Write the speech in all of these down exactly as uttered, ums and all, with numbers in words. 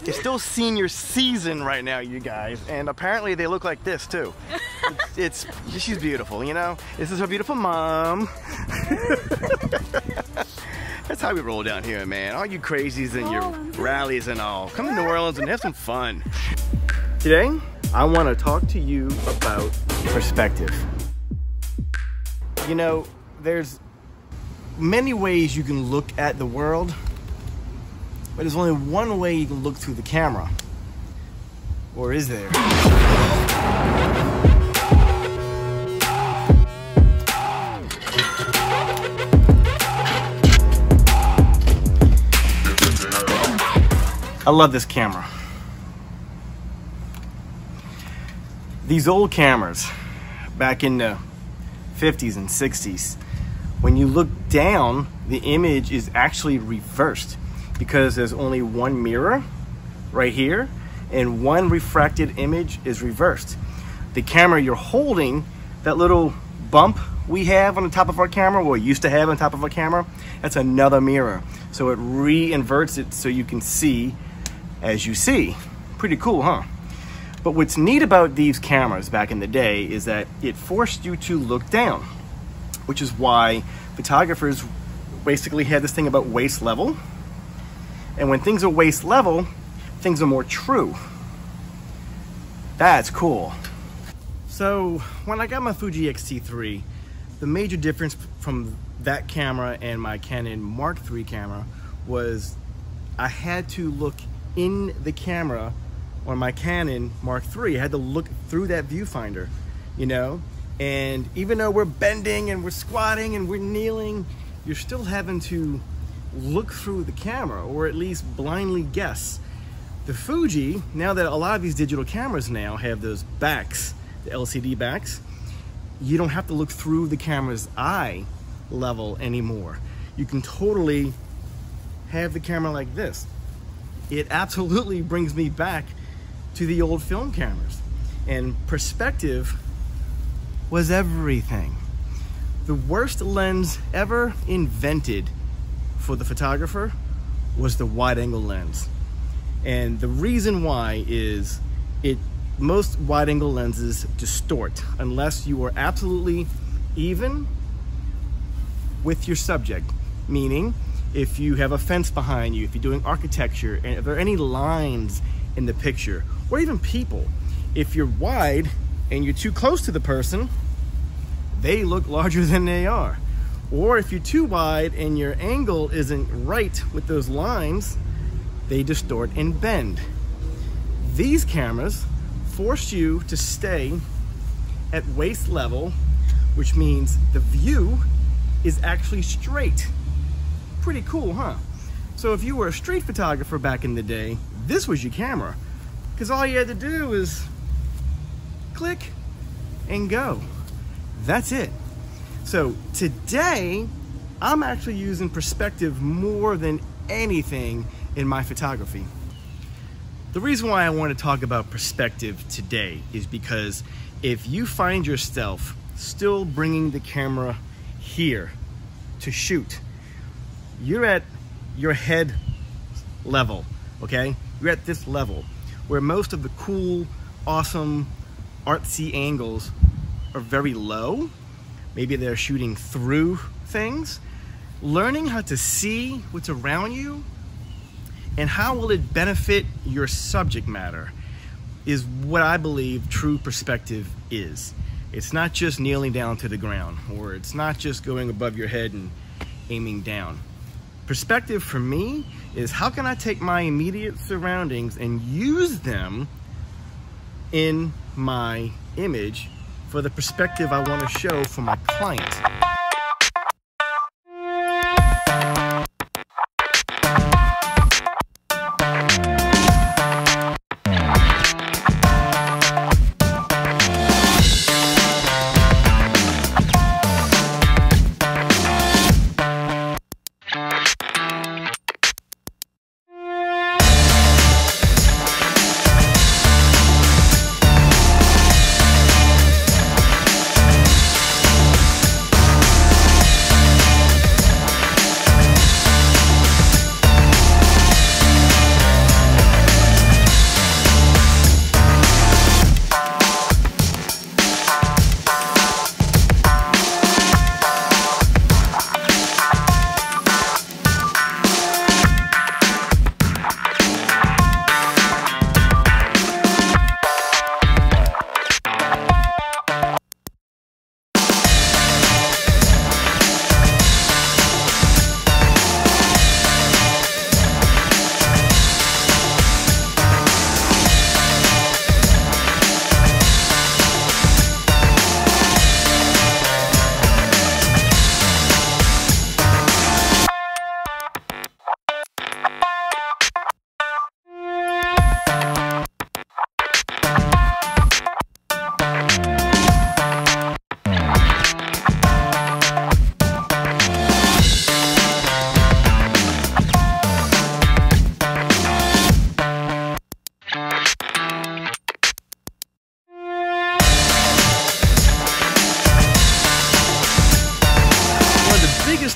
It's still senior season right now, you guys, and apparently they look like this too. It's, it's she's beautiful, you know. This is her beautiful mom. That's how we roll down here, man. All you crazies and your rallies and all. Come to New Orleans and have some fun. Today, I want to talk to you about perspective. You know, there's many ways you can look at the world, but there's only one way you can look through the camera. Or is there? I love this camera. These old cameras, back in the fifties and sixties, when you look down, the image is actually reversed because there's only one mirror right here and one refracted image is reversed. The camera you're holding, that little bump we have on the top of our camera, or used to have on top of our camera, that's another mirror. So it re-inverts it so you can see as you see. Pretty cool, huh? But what's neat about these cameras back in the day is that it forced you to look down, which is why photographers basically had this thing about waist level. And when things are waist level, things are more true. That's cool. So when I got my Fuji X T three, the major difference from that camera and my Canon Mark three camera was I had to look in the camera. On my Canon Mark three, I had to look through that viewfinder, you know? And even though we're bending and we're squatting and we're kneeling, you're still having to look through the camera, or at least blindly guess. The Fuji, now that a lot of these digital cameras now have those backs, the L C D backs, you don't have to look through the camera's eye level anymore. You can totally have the camera like this. It absolutely brings me back to the old film cameras, and perspective was everything. The worst lens ever invented for the photographer was the wide-angle lens, and the reason why is it most wide-angle lenses distort unless you are absolutely even with your subject, meaning if you have a fence behind you, if you're doing architecture, and if there are any lines in the picture, or even people. If you're wide and you're too close to the person, they look larger than they are. Or if you're too wide and your angle isn't right with those lines, they distort and bend. These cameras force you to stay at waist level, which means the view is actually straight. Pretty cool, huh? So if you were a street photographer back in the day, this was your camera, because all you had to do is click and go. That's it. So today, I'm actually using perspective more than anything in my photography. The reason why I want to talk about perspective today is because if you find yourself still bringing the camera here to shoot, you're at your head level, okay? You're at this level where most of the cool, awesome, artsy angles are very low. Maybe they're shooting through things. Learning how to see what's around you and how will it benefit your subject matter is what I believe true perspective is. It's not just kneeling down to the ground, or it's not just going above your head and aiming down. Perspective for me is how can I take my immediate surroundings and use them in my image for the perspective I want to show for my client.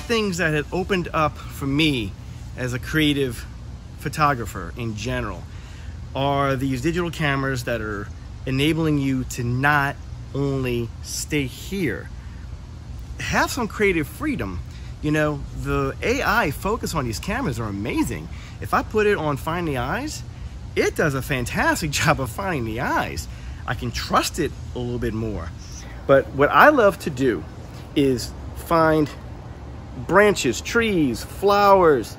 things that had opened up for me as a creative photographer in general are these digital cameras that are enabling you to not only stay here, have some creative freedom. You know, the A I focus on these cameras are amazing. If I put it on Find the Eyes, it does a fantastic job of finding the eyes. I can trust it a little bit more. But what I love to do is find branches, trees, flowers,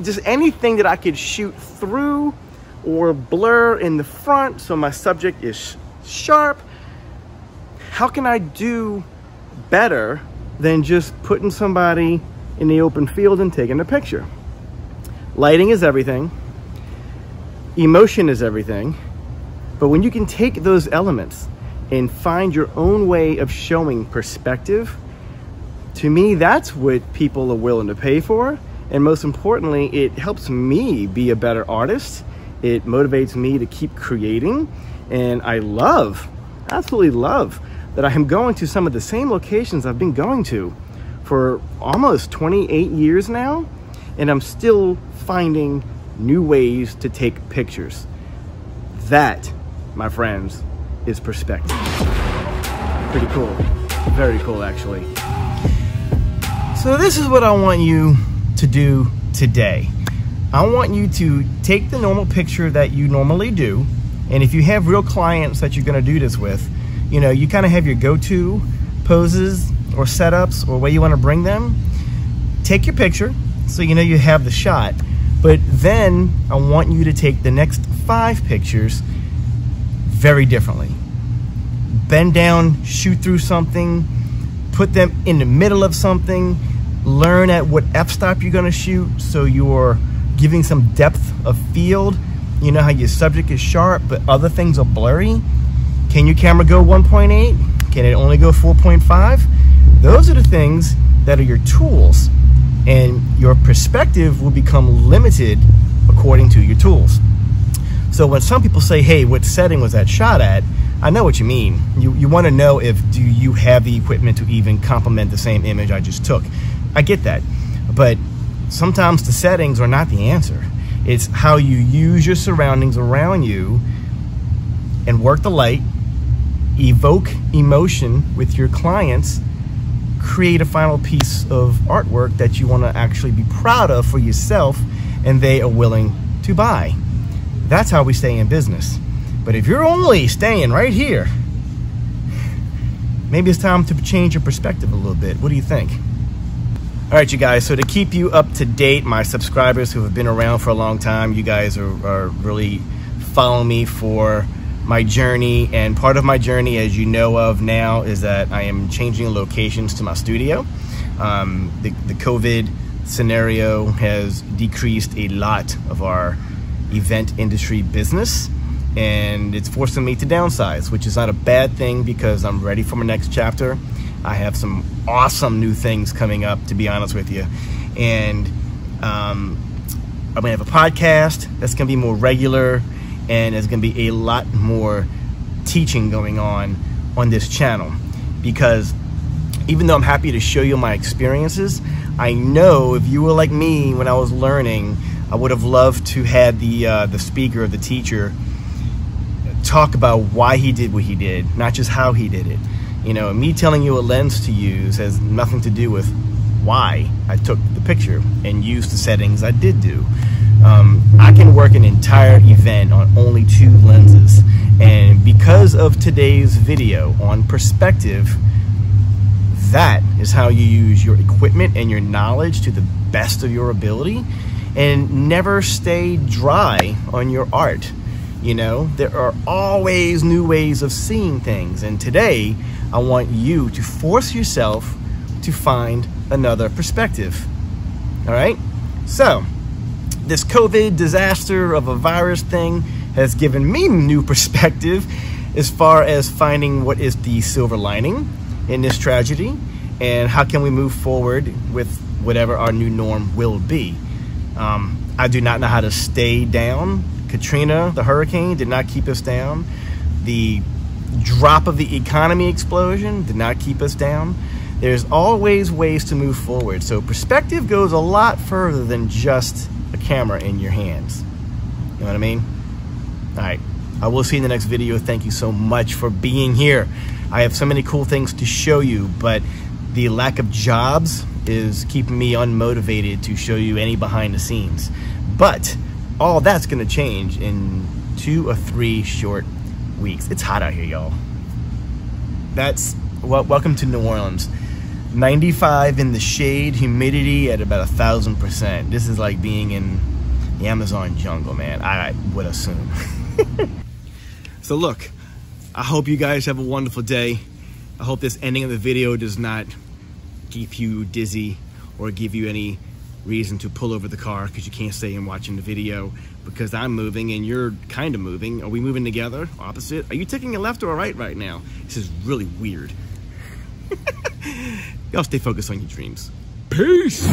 just anything that I could shoot through or blur in the front so my subject is sharp. How can I do better than just putting somebody in the open field and taking a picture? Lighting is everything. Emotion is everything. But when you can take those elements and find your own way of showing perspective, to me, that's what people are willing to pay for. And most importantly, it helps me be a better artist. It motivates me to keep creating. And I love, absolutely love, that I am going to some of the same locations I've been going to for almost twenty-eight years now. And I'm still finding new ways to take pictures. That, my friends, is perspective. Pretty cool. Very cool, actually. So this is what I want you to do today. I want you to take the normal picture that you normally do, and if you have real clients that you're going to do this with, you know, you kind of have your go-to poses or setups or where you want to bring them. Take your picture so you know you have the shot, but then I want you to take the next five pictures very differently. Bend down, shoot through something, put them in the middle of something, learn at what f-stop you're going to shoot so you're giving some depth of field. You know how your subject is sharp, but other things are blurry. Can your camera go one point eight? Can it only go four point five? Those are the things that are your tools, and your perspective will become limited according to your tools. So when some people say, hey, what setting was that shot at? I know what you mean. You, you want to know if do you have the equipment to even complement the same image I just took. I get that. But sometimes the settings are not the answer. It's how you use your surroundings around you and work the light, evoke emotion with your clients, create a final piece of artwork that you want to actually be proud of for yourself and they are willing to buy. That's how we stay in business. But if you're only staying right here, maybe it's time to change your perspective a little bit. What do you think? All right, you guys, so to keep you up to date, my subscribers who have been around for a long time, you guys are, are really following me for my journey. And part of my journey, as you know of now, is that I am changing locations to my studio. Um, the, the COVID scenario has decreased a lot of our event industry business, and it's forcing me to downsize, which is not a bad thing because I'm ready for my next chapter. I have some awesome new things coming up, to be honest with you, and um, I'm gonna have a podcast that's gonna be more regular, and there's gonna be a lot more teaching going on on this channel, because even though I'm happy to show you my experiences, I know if you were like me when I was learning, I would have loved to have the, uh, the speaker or the teacher talk about why he did what he did, not just how he did it. You know, me telling you a lens to use has nothing to do with why I took the picture and used the settings I did do. Um, I can work an entire event on only two lenses. And because of today's video on perspective, that is how you use your equipment and your knowledge to the best of your ability. And never stay dry on your art. You know, there are always new ways of seeing things. And today, I want you to force yourself to find another perspective. All right? So, this COVID disaster of a virus thing has given me new perspective as far as finding what is the silver lining in this tragedy and how can we move forward with whatever our new norm will be. Um, I do not know how to stay down. Katrina, the hurricane, did not keep us down. The drop of the economy explosion did not keep us down. There's always ways to move forward. So perspective goes a lot further than just a camera in your hands. You know what I mean? All right, I will see you in the next video. Thank you so much for being here. I have so many cool things to show you, but the lack of jobs is keeping me unmotivated to show you any behind the scenes. But all that's gonna change in two or three short weeks. It's hot out here, y'all. That's, well, welcome to New Orleans. ninety-five in the shade, humidity at about a thousand percent. This is like being in the Amazon jungle, man, I would assume. So look, I hope you guys have a wonderful day. I hope this ending of the video does not keep you dizzy or give you any reason to pull over the car because you can't stay and watching the video, because I'm moving and you're kind of moving. Are we moving together? Opposite? Are you taking a left or a right right now? This is really weird. Y'all stay focused on your dreams. Peace!